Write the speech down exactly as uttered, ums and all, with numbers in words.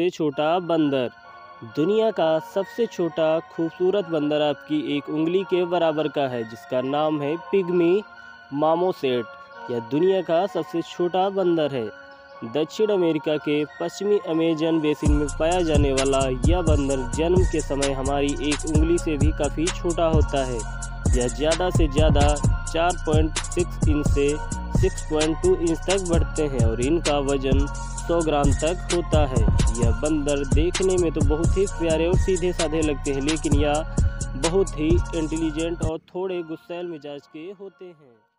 सबसे छोटा बंदर। दुनिया का सबसे छोटा खूबसूरत बंदर आपकी एक उंगली के बराबर का है, जिसका नाम है पिग्मी मार्मोसेट। यह दुनिया का सबसे छोटा बंदर है। दक्षिण अमेरिका के पश्चिमी अमेजन बेसिन में पाया जाने वाला यह बंदर जन्म के समय हमारी एक उंगली से भी काफ़ी छोटा होता है। यह ज़्यादा से ज़्यादा चार पॉइंट छह इंच से छह पॉइंट दो इंच तक बढ़ते हैं और इनका वजन सौ ग्राम तक होता है। यह बंदर देखने में तो बहुत ही प्यारे और सीधे साधे लगते हैं, लेकिन यह बहुत ही इंटेलिजेंट और थोड़े गुस्सैल मिजाज के होते हैं।